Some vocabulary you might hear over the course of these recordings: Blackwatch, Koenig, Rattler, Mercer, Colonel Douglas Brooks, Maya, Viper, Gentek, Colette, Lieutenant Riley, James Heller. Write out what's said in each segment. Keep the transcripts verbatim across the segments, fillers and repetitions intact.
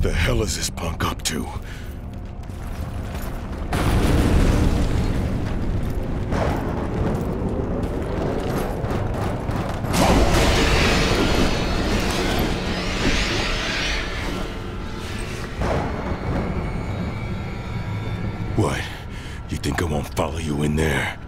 The hell is this punk up to? What? You think I won't follow you in there?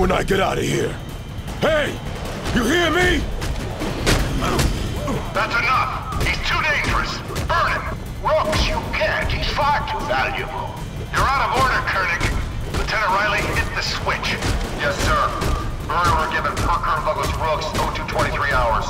When I get out of here. Hey! You hear me? That's enough! He's too dangerous! Burn him! Brooks, you can't! He's far too valuable! You're out of order, Koenig! Lieutenant Riley, hit the switch! Yes, sir. Murder were given per Colonel Douglas Brooks, oh two twenty-three hours.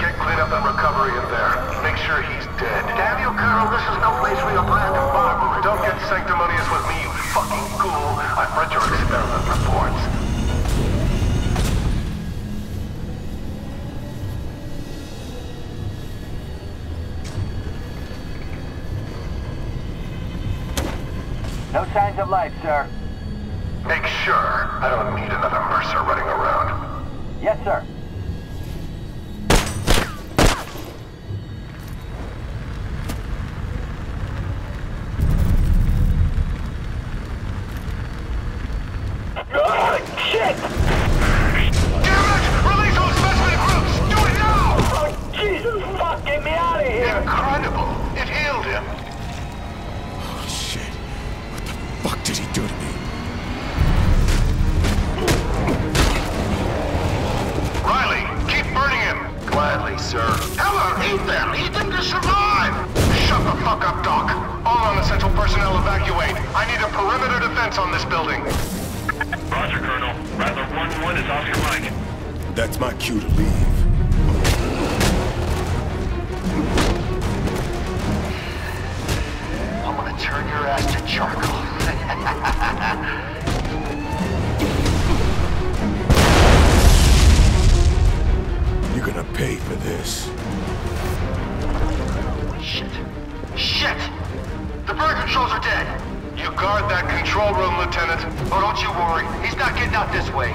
Get cleaned up and recovery in there. Make sure he's dead. Damn you, Colonel, this is no place for your planned barber. Don't get sanctimonious with me, you fucking ghoul. I've read your experiment reports. No signs of life, sir. Make sure I don't need another Mercer running around. Yes, sir. He's not getting out this way.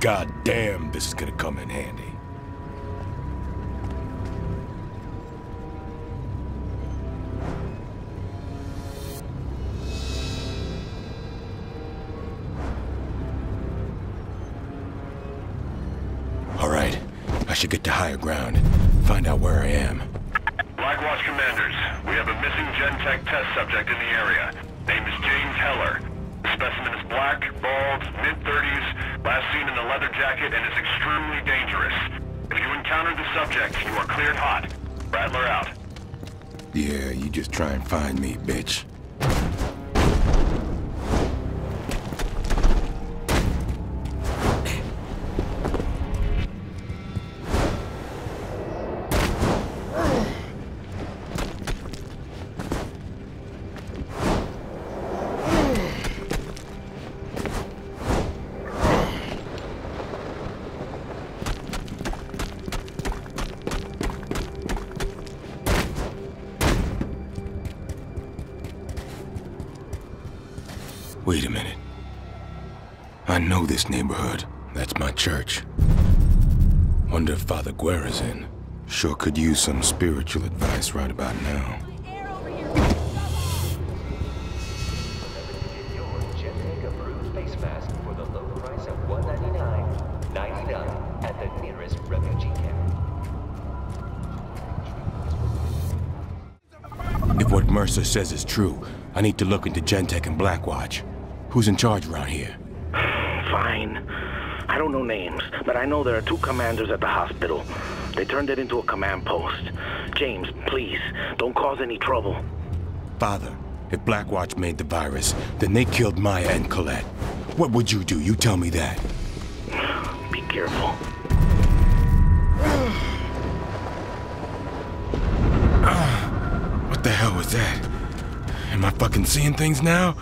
God damn, this is gonna come in handy. All right, I should get to higher ground, find out where I am. Blackwatch commanders, we have a missing Gentek test subject in the area. Name is James Heller. The specimen is black, bald, mid thirties, last seen in a leather jacket, and is extremely dangerous. If you encounter the subject, you are cleared hot. Rattler out. Yeah, you just try and find me, bitch. Wait a minute. I know this neighborhood. That's my church. Wonder if Father Guerra's in. Sure could use some spiritual advice right about now. If what Mercer says is true, I need to look into Gentek and Blackwatch. Who's in charge around here? Fine. I don't know names, but I know there are two commanders at the hospital. They turned it into a command post. James, please, don't cause any trouble. Father, if Blackwatch made the virus, then they killed Maya and Colette. What would you do? You tell me that. Be careful. uh, what the hell was that? Am I fucking seeing things now?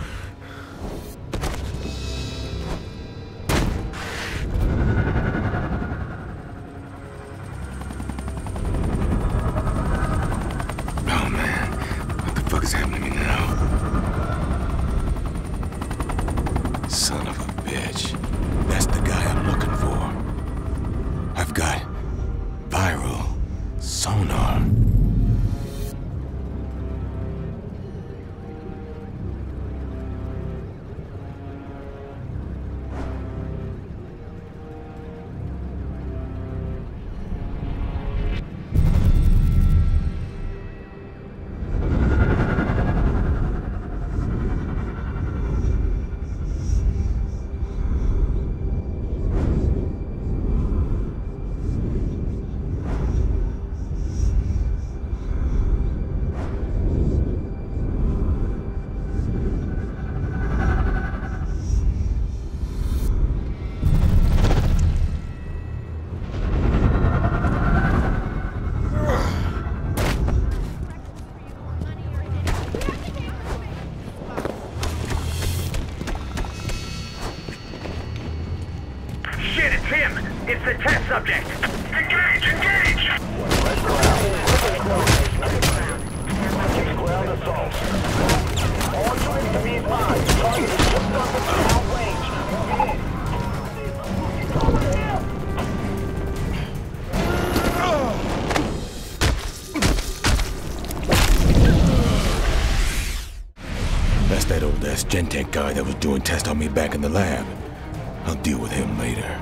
Gentek guy that was doing tests on me back in the lab. I'll deal with him later.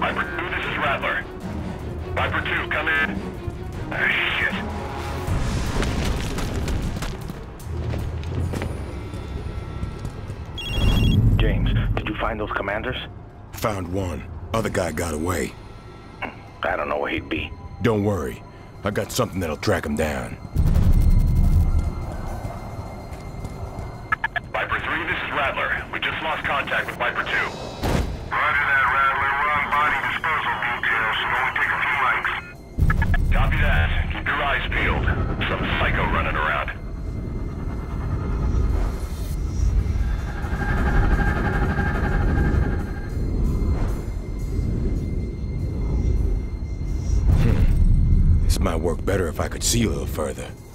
Viper two, this is Rattler. Viper two, come in. Ah, shit. James, did you find those commanders? Found one. Other guy got away. I don't know where he'd be. Don't worry. I got something that'll track him down. Contact with Viper two. Roger that, Rattler. We're on body disposal details, so only take a few likes. Copy that. Keep your eyes peeled. Some psycho running around. Hmm. This might work better if I could see a little further.